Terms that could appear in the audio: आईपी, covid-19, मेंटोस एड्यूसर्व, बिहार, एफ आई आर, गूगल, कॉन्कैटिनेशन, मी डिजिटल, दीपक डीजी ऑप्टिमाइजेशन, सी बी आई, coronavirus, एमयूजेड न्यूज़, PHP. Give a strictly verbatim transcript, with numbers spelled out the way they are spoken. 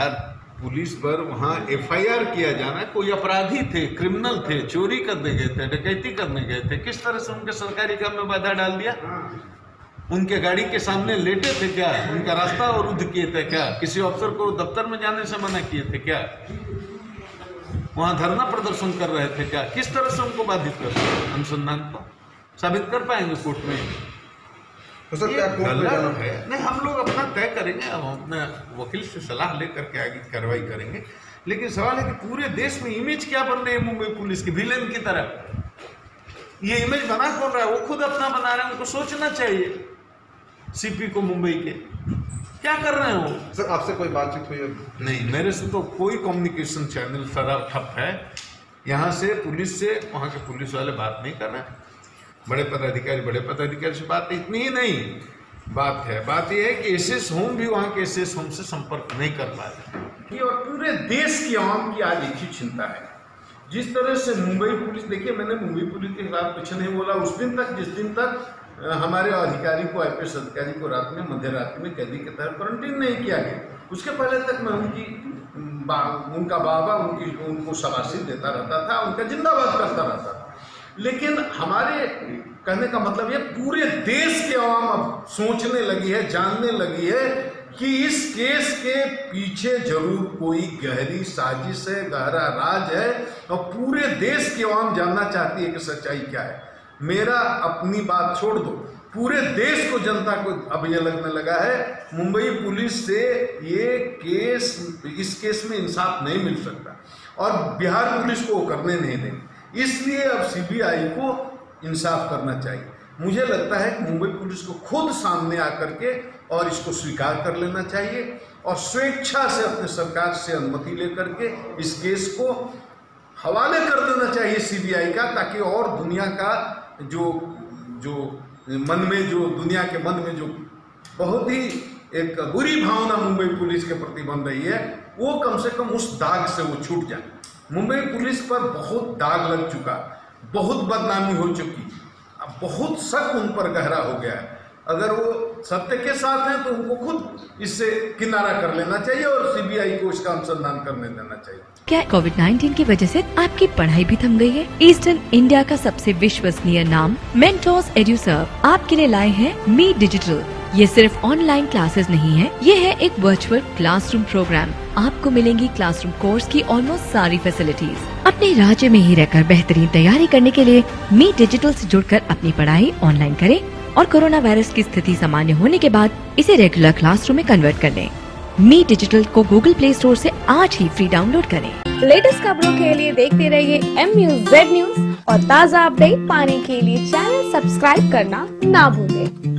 यार पुलिस पर वहाँ एफ आई आर किया जाना, कोई अपराधी थे, क्रिमिनल थे, चोरी करने गए थे, डकैती करने गए थे, किस तरह से उनके सरकारी काम में बाधा डाल दिया। उनके गाड़ी के सामने लेटे थे क्या, उनका रास्ता अवरुद्ध किए थे क्या, किसी अफसर को दफ्तर में जाने से मना किए थे क्या, वहाँ धरना प्रदर्शन कर रहे थे क्या, किस तरह से उनको बाधित कर रहे हैं, अनुसंधान को साबित कर पाएंगे कोर्ट में। तो सर क्या कोर्ट है? नहीं, हम लोग अपना तय करेंगे, हम अपने वकील से सलाह लेकर के आगे कार्रवाई करेंगे। लेकिन सवाल है कि पूरे देश में इमेज क्या बन रही है मुंबई पुलिस की, विलेन की तरह। ये इमेज बना कौन रहा है? वो खुद अपना बना रहे हैं, उनको सोचना चाहिए। सी पी को मुंबई के क्या कर रहे हो सर? आपसे कोई बातचीत हुई है? नहीं, मेरे से तो कोई कम्युनिकेशन चैनल सारा ठप है। यहाँ से पुलिस से वहाँ के पुलिस वाले बात नहीं कर रहे हैं, बड़े पदाधिकारी बड़े पदाधिकारी से बात इतनी ही नहीं बात है। बात यह है कि एस एस होम भी वहाँ के एस एस होम से संपर्क नहीं कर पा रहे। और पूरे देश की आवाम की आज एक ही चिंता है, जिस तरह से मुंबई पुलिस, देखिए मैंने मुंबई पुलिस के खिलाफ कुछ नहीं बोला उस दिन तक जिस दिन तक हमारे अधिकारी को, आई पी एस अधिकारी को रात में मध्य रात्रि में कैदी के तहत क्वारंटीन नहीं किया गया। उसके पहले तक मैं उनकी बा, उनका बाबा उनकी उनको शाबाशी देता रहता था, उनका जिंदाबाद करता रहता था। लेकिन हमारे कहने का मतलब ये पूरे देश की आवाम अब सोचने लगी है, जानने लगी है कि इस केस के पीछे जरूर कोई गहरी साजिश है, गहरा राज है। और पूरे देश की आवाम जानना चाहती है कि सच्चाई क्या है। मेरा अपनी बात छोड़ दो, पूरे देश को, जनता को अब यह लगने लगा है मुंबई पुलिस से ये केस, इस केस में इंसाफ नहीं मिल सकता और बिहार पुलिस को करने नहीं देंगे। इसलिए अब सी बी आई को इंसाफ करना चाहिए। मुझे लगता है कि मुंबई पुलिस को खुद सामने आकर के और इसको स्वीकार कर लेना चाहिए और स्वेच्छा से अपने सरकार से अनुमति लेकर के इस केस को हवाले कर देना चाहिए सी बी आई का, ताकि और दुनिया का जो जो मन में जो दुनिया के मन में जो बहुत ही एक बुरी भावना मुंबई पुलिस के प्रति बन रही है, वो कम से कम उस दाग से वो छूट जाए। मुंबई पुलिस पर बहुत दाग लग चुका, बहुत बदनामी हो चुकी, अब बहुत शक उन पर गहरा हो गया है। अगर वो सत्य के साथ हैं तो उनको खुद इससे किनारा कर लेना चाहिए और सी बी आई को इसका अनुसंधान करने देना चाहिए। क्या कोविड नाइनटीन की वजह से आपकी पढ़ाई भी थम गई है? ईस्टर्न इंडिया का सबसे विश्वसनीय नाम मेंटोस एड्यूसर्व आपके लिए लाए हैं मी डिजिटल। ये सिर्फ ऑनलाइन क्लासेस नहीं है, ये है एक वर्चुअल क्लासरूम प्रोग्राम। आपको मिलेंगी क्लासरूम कोर्स की ऑलमोस्ट सारी फैसिलिटीज। अपने राज्य में ही रहकर बेहतरीन तैयारी करने के लिए मी डिजिटल से जुड़कर अपनी पढ़ाई ऑनलाइन करें और कोरोना वायरस की स्थिति सामान्य होने के बाद इसे रेगुलर क्लासरूम में कन्वर्ट कर लें। मी डिजिटल को गूगल प्ले स्टोर से आज ही फ्री डाउनलोड करें। लेटेस्ट खबरों के लिए देखते रहिए एम यू जेड न्यूज़ और ताज़ा अपडेट पाने के लिए चैनल सब्सक्राइब करना ना भूलें।